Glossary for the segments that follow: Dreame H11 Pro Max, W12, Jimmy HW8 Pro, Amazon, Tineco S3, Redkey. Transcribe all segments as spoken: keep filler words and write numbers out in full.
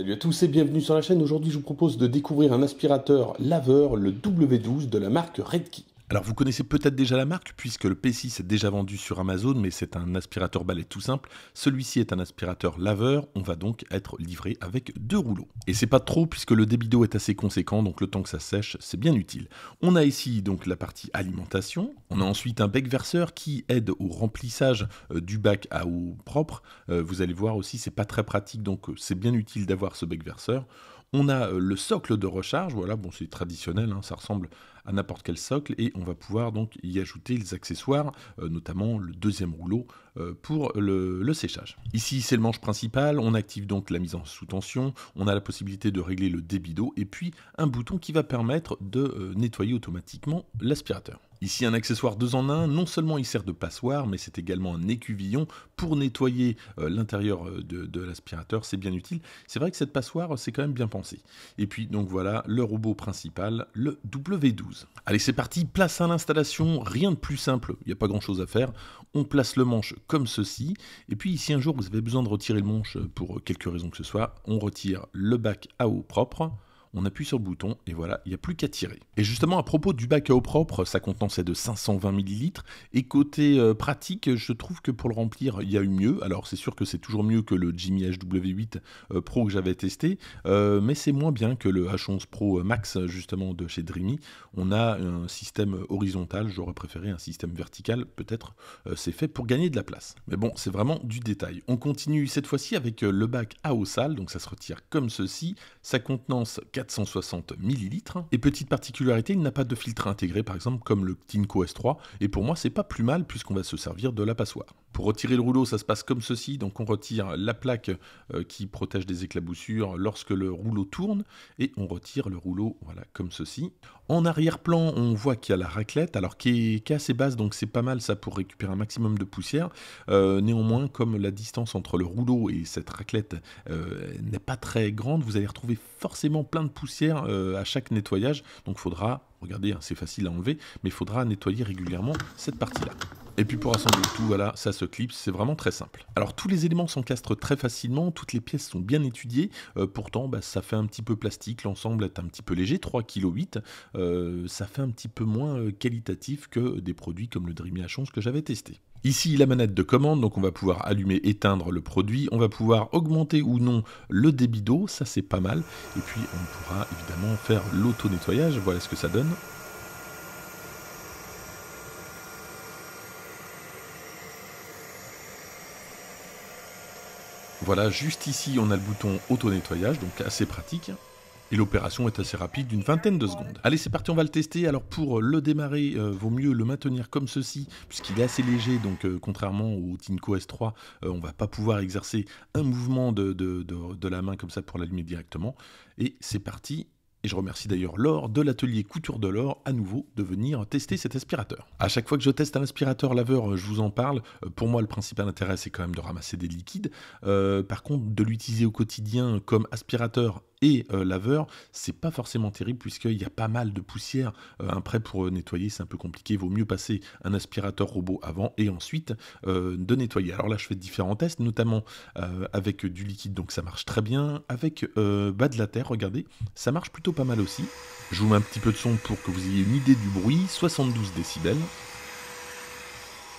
Salut à tous et bienvenue sur la chaîne. Aujourd'hui, je vous propose de découvrir un aspirateur laveur, le W douze de la marque Redkey. Alors vous connaissez peut-être déjà la marque puisque le P six est déjà vendu sur Amazon, mais c'est un aspirateur balai tout simple. Celui-ci est un aspirateur laveur, on va donc être livré avec deux rouleaux. Et c'est pas trop puisque le débit d'eau est assez conséquent, donc le temps que ça sèche, c'est bien utile. On a ici donc la partie alimentation, on a ensuite un bec verseur qui aide au remplissage du bac à eau propre. Vous allez voir aussi, c'est pas très pratique, donc c'est bien utile d'avoir ce bec verseur. On a le socle de recharge, voilà, bon c'est traditionnel, hein, ça ressemble à n'importe quel socle, et on va pouvoir donc y ajouter les accessoires, euh, notamment le deuxième rouleau euh, pour le, le séchage. Ici c'est le manche principal, on active donc la mise en sous tension, on a la possibilité de régler le débit d'eau, et puis un bouton qui va permettre de euh, nettoyer automatiquement l'aspirateur. Ici un accessoire deux en un, non seulement il sert de passoire, mais c'est également un écuvillon pour nettoyer euh, l'intérieur de, de l'aspirateur, c'est bien utile. C'est vrai que cette passoire, c'est quand même bien pensé. Et puis donc voilà, le robot principal, le W douze. Allez c'est parti, place à l'installation, rien de plus simple, il n'y a pas grand chose à faire. On place le manche comme ceci, et puis si un jour vous avez besoin de retirer le manche pour quelque raison que ce soit, on retire le bac à eau propre. On appuie sur le bouton et voilà, il n'y a plus qu'à tirer. Et justement, à propos du bac à eau propre, sa contenance est de cinq cent vingt millilitres. Et côté euh, pratique, je trouve que pour le remplir, il y a eu mieux. Alors, c'est sûr que c'est toujours mieux que le Jimmy H W huit euh, Pro que j'avais testé. Euh, mais c'est moins bien que le H onze Pro Max, justement, de chez Dreame. On a un système horizontal. J'aurais préféré un système vertical. Peut-être euh, c'est fait pour gagner de la place. Mais bon, c'est vraiment du détail. On continue cette fois-ci avec le bac à eau sale. Donc, ça se retire comme ceci. Sa contenance quatre cent soixante millilitres. Et petite particularité, il n'a pas de filtre intégré, par exemple comme le Tineco S trois, et pour moi c'est pas plus mal puisqu'on va se servir de la passoire. Pour retirer le rouleau, ça se passe comme ceci, donc on retire la plaque euh, qui protège des éclaboussures lorsque le rouleau tourne, et on retire le rouleau, voilà, comme ceci. En arrière-plan, on voit qu'il y a la raclette, alors qui est, qui est assez basse, donc c'est pas mal ça pour récupérer un maximum de poussière. Euh, néanmoins, comme la distance entre le rouleau et cette raclette euh, n'est pas très grande, vous allez retrouver forcément plein de poussière euh, à chaque nettoyage, donc faudra, regardez, hein, c'est facile à enlever, mais il faudra nettoyer régulièrement cette partie-là. Et puis pour assembler tout, voilà, ça se clipse, c'est vraiment très simple. Alors tous les éléments s'encastrent très facilement, toutes les pièces sont bien étudiées, euh, pourtant bah, ça fait un petit peu plastique, l'ensemble est un petit peu léger, trois virgule huit kilos, euh, ça fait un petit peu moins euh, qualitatif que des produits comme le Dreame H onze que j'avais testé. Ici la manette de commande, donc on va pouvoir allumer, éteindre le produit, on va pouvoir augmenter ou non le débit d'eau, ça c'est pas mal, et puis on pourra évidemment faire l'auto-nettoyage, voilà ce que ça donne. Voilà, juste ici, on a le bouton auto-nettoyage, donc assez pratique. Et l'opération est assez rapide, d'une vingtaine de secondes. Allez, c'est parti, on va le tester. Alors pour le démarrer, euh, vaut mieux le maintenir comme ceci, puisqu'il est assez léger, donc euh, contrairement au Tineco S trois, euh, on va pas pouvoir exercer un mouvement de, de, de, de la main comme ça pour l'allumer directement. Et c'est parti. Et je remercie d'ailleurs Laure de l'atelier Couture de Laure à nouveau de venir tester cet aspirateur. À chaque fois que je teste un aspirateur laveur, je vous en parle. Pour moi, le principal intérêt, c'est quand même de ramasser des liquides. Euh, par contre, de l'utiliser au quotidien comme aspirateur et euh, laveur, c'est pas forcément terrible puisqu'il y a pas mal de poussière. Euh, après, pour nettoyer, c'est un peu compliqué. Vaut mieux passer un aspirateur robot avant et ensuite euh, de nettoyer. Alors là, je fais différents tests, notamment euh, avec du liquide, donc ça marche très bien. Avec euh, bas de la terre, regardez, ça marche plutôt pas mal aussi. Je vous mets un petit peu de son pour que vous ayez une idée du bruit, soixante-douze décibels.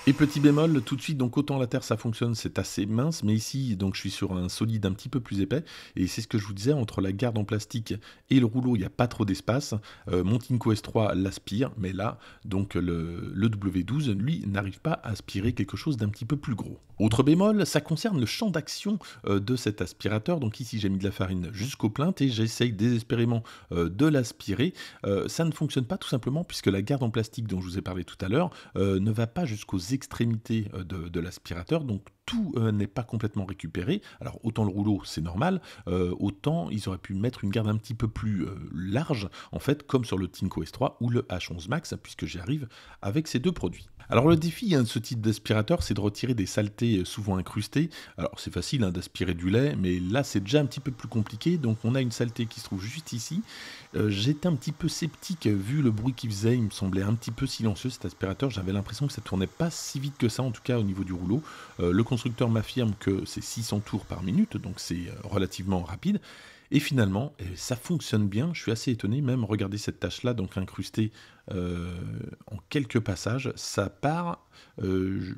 Et petit bémol, tout de suite, donc autant la terre ça fonctionne, c'est assez mince, mais ici donc je suis sur un solide un petit peu plus épais, et c'est ce que je vous disais, entre la garde en plastique et le rouleau, il n'y a pas trop d'espace. Euh, mon Tineco S trois l'aspire, mais là, donc le, le W douze, lui, n'arrive pas à aspirer quelque chose d'un petit peu plus gros. Autre bémol, ça concerne le champ d'action euh, de cet aspirateur, donc ici j'ai mis de la farine jusqu'aux plaintes, et j'essaye désespérément euh, de l'aspirer. Euh, ça ne fonctionne pas tout simplement, puisque la garde en plastique dont je vous ai parlé tout à l'heure euh, ne va pas jusqu'aux extrémités de, de l'aspirateur, donc tout euh, n'est pas complètement récupéré. Alors autant le rouleau c'est normal, euh, autant ils auraient pu mettre une garde un petit peu plus euh, large, en fait comme sur le Tineco S trois ou le H onze Max, puisque j'y arrive avec ces deux produits. Alors le défi hein, de ce type d'aspirateur, c'est de retirer des saletés souvent incrustées. Alors c'est facile hein, d'aspirer du lait, mais là c'est déjà un petit peu plus compliqué, donc on a une saleté qui se trouve juste ici. Euh, j'étais un petit peu sceptique vu le bruit qu'il faisait, il me semblait un petit peu silencieux cet aspirateur, j'avais l'impression que ça tournait pas si vite que ça, en tout cas au niveau du rouleau. Euh, le constructeur m'affirme que c'est six cents tours par minute, donc c'est relativement rapide. Et finalement, ça fonctionne bien, je suis assez étonné, même regardez cette tâche-là, donc incrustée euh, en quelques passages, ça part, euh,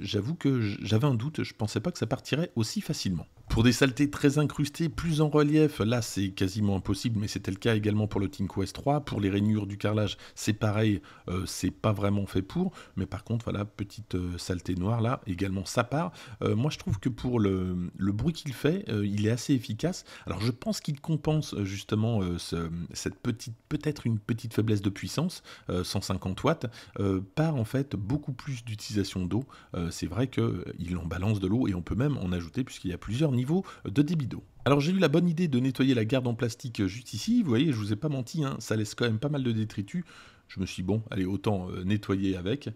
j'avoue que j'avais un doute, je ne pensais pas que ça partirait aussi facilement. Pour des saletés très incrustées, plus en relief, là c'est quasiment impossible, mais c'était le cas également pour le Tineco S trois, pour les rainures du carrelage, c'est pareil, euh, c'est pas vraiment fait pour, mais par contre, voilà, petite euh, saleté noire là, également ça part. Euh, moi je trouve que pour le, le bruit qu'il fait, euh, il est assez efficace. Alors je pense qu'il compense justement euh, ce, cette petite, peut-être une petite faiblesse de puissance, euh, cent cinquante watts, euh, par en fait beaucoup plus d'utilisation d'eau. Euh, c'est vrai qu'il en balance de l'eau et on peut même en ajouter puisqu'il y a plusieurs niveau de débit d'eau. Alors j'ai eu la bonne idée de nettoyer la garde en plastique juste ici, vous voyez je vous ai pas menti, hein, ça laisse quand même pas mal de détritus, je me suis dit bon allez autant nettoyer avec,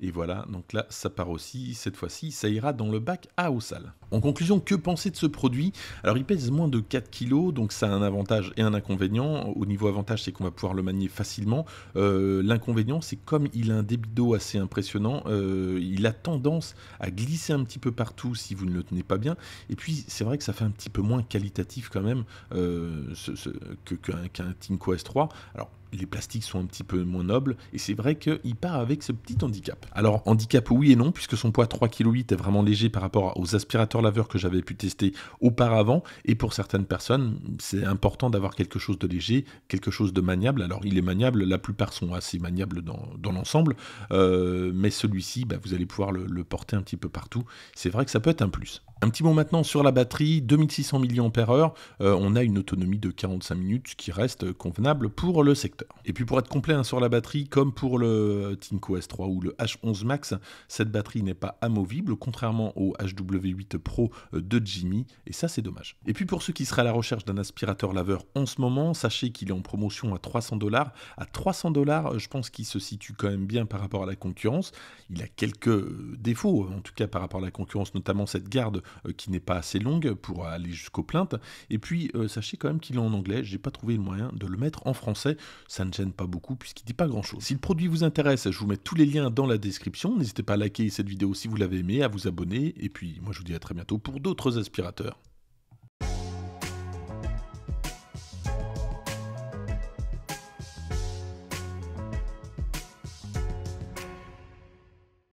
et voilà donc là ça part aussi, cette fois-ci ça ira dans le bac à eau sale. En conclusion, que penser de ce produit? Alors il pèse moins de quatre kilos, donc ça a un avantage et un inconvénient. Au niveau avantage, c'est qu'on va pouvoir le manier facilement. Euh, L'inconvénient, c'est comme il a un débit d'eau assez impressionnant, euh, il a tendance à glisser un petit peu partout si vous ne le tenez pas bien. Et puis c'est vrai que ça fait un petit peu moins qualitatif quand même euh, ce, ce, que qu'un qu'un Tineco S trois. Alors les plastiques sont un petit peu moins nobles et c'est vrai qu'il part avec ce petit handicap. Alors handicap oui et non, puisque son poids trois virgule huit kilos est vraiment léger par rapport aux aspirateurs laveur que j'avais pu tester auparavant, et pour certaines personnes c'est important d'avoir quelque chose de léger, quelque chose de maniable. Alors il est maniable, la plupart sont assez maniables dans, dans l'ensemble, euh, mais celui-ci bah, vous allez pouvoir le, le porter un petit peu partout, c'est vrai que ça peut être un plus. Un petit mot maintenant sur la batterie, deux mille six cents milliampères heure, euh, on a une autonomie de quarante-cinq minutes, ce qui reste convenable pour le secteur. Et puis pour être complet hein, sur la batterie, comme pour le Tineco S trois ou le H onze Max, cette batterie n'est pas amovible, contrairement au H W huit Pro de Jimmy, et ça c'est dommage. Et puis pour ceux qui seraient à la recherche d'un aspirateur laveur en ce moment, sachez qu'il est en promotion à trois cents dollars. À trois cents dollars, je pense qu'il se situe quand même bien par rapport à la concurrence. Il a quelques défauts, en tout cas par rapport à la concurrence, notamment cette garde qui n'est pas assez longue pour aller jusqu'aux plaintes. Et puis sachez quand même qu'il est en anglais, j'ai pas trouvé le moyen de le mettre en français, ça ne gêne pas beaucoup puisqu'il dit pas grand chose. Si le produit vous intéresse, je vous mets tous les liens dans la description, n'hésitez pas à liker cette vidéo si vous l'avez aimé, à vous abonner, et puis moi je vous dis à très bientôt pour d'autres aspirateurs.